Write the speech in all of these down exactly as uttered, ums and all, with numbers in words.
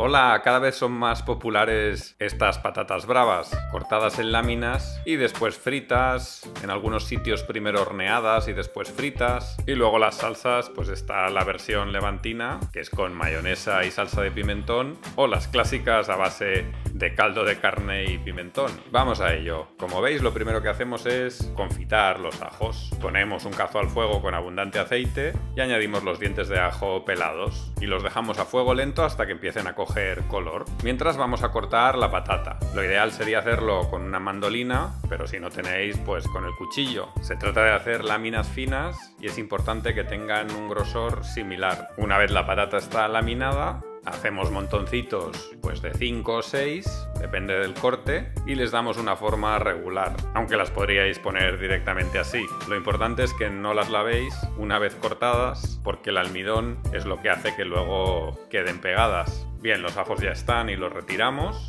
Hola, cada vez son más populares estas patatas bravas, cortadas en láminas y después fritas, en algunos sitios primero horneadas y después fritas, y luego las salsas, pues está la versión levantina, que es con mayonesa y salsa de pimentón, o las clásicas a base de caldo de carne y pimentón. Vamos a ello. Como veis, lo primero que hacemos es confitar los ajos. Ponemos un cazo al fuego con abundante aceite y añadimos los dientes de ajo pelados y los dejamos a fuego lento hasta que empiecen a coger color. Mientras vamos a cortar la patata. Lo ideal sería hacerlo con una mandolina, pero si no tenéis, pues con el cuchillo. Se trata de hacer láminas finas y es importante que tengan un grosor similar. Una vez la patata está laminada, hacemos montoncitos pues de cinco o seis, depende del corte, y les damos una forma regular, aunque las podríais poner directamente así. Lo importante es que no las lavéis una vez cortadas, porque el almidón es lo que hace que luego queden pegadas. Bien, los ajos ya están y los retiramos.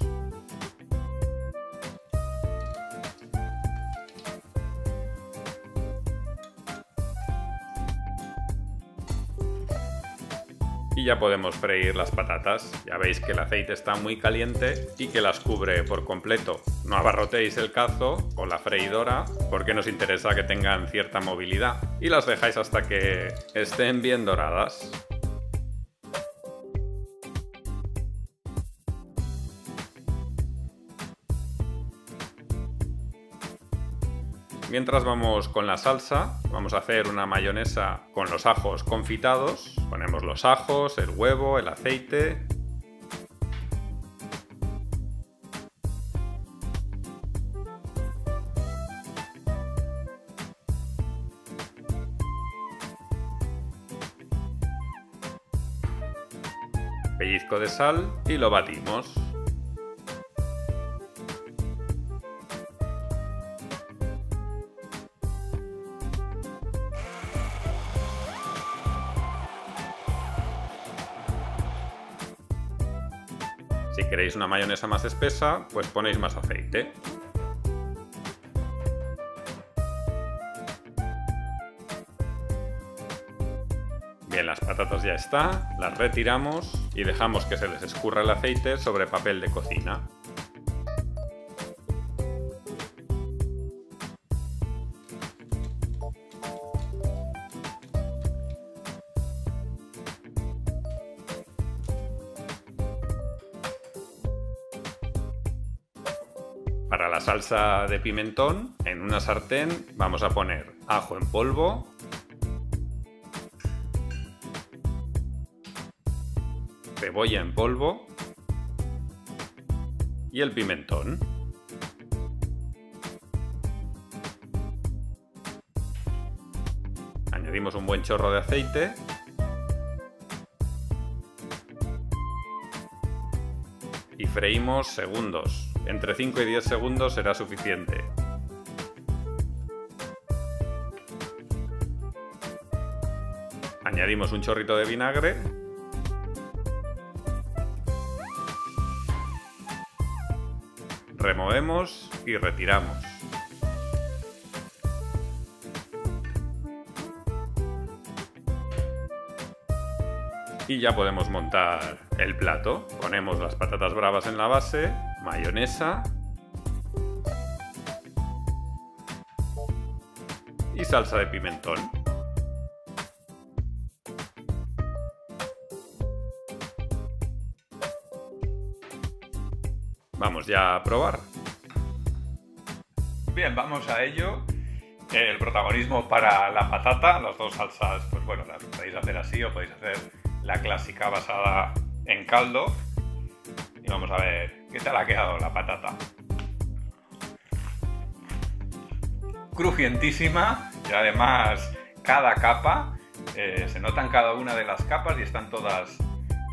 Y ya podemos freír las patatas. Ya veis que el aceite está muy caliente y que las cubre por completo. No abarrotéis el cazo o la freidora porque nos interesa que tengan cierta movilidad. Y las dejáis hasta que estén bien doradas. Mientras vamos con la salsa, vamos a hacer una mayonesa con los ajos confitados. Ponemos los ajos, el huevo, el aceite. Pellizco de sal y lo batimos. Si queréis una mayonesa más espesa, pues ponéis más aceite. Bien, las patatas ya está, las retiramos y dejamos que se les escurra el aceite sobre papel de cocina. Para la salsa de pimentón, en una sartén vamos a poner ajo en polvo, cebolla en polvo y el pimentón. Añadimos un buen chorro de aceite. Y freímos segundos. Entre cinco y diez segundos será suficiente. Añadimos un chorrito de vinagre. Removemos y retiramos. Y ya podemos montar el plato. Ponemos las patatas bravas en la base, mayonesa y salsa de pimentón. Vamos ya a probar. Bien, vamos a ello. El protagonismo para la patata, las dos salsas, pues bueno, las podéis hacer así o podéis hacer la clásica basada en caldo. Y vamos a ver qué tal ha quedado la patata. Crujientísima, y además cada capa, eh, se notan cada una de las capas y están todas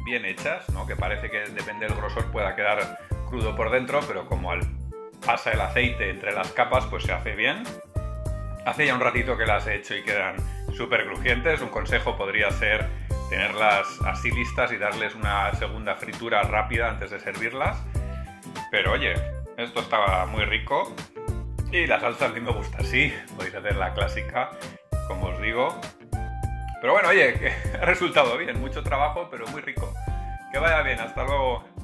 bien hechas, ¿no? Que parece que depende del grosor pueda quedar crudo por dentro, pero como al pasa el aceite entre las capas, pues se hace bien. Hace ya un ratito que las he hecho y quedan súper crujientes. Un consejo podría ser tenerlas así listas y darles una segunda fritura rápida antes de servirlas. Pero oye, esto estaba muy rico y la salsa a mí me gusta así. Podéis hacer la clásica, como os digo. Pero bueno, oye, que ha resultado bien. Mucho trabajo, pero muy rico. Que vaya bien, hasta luego.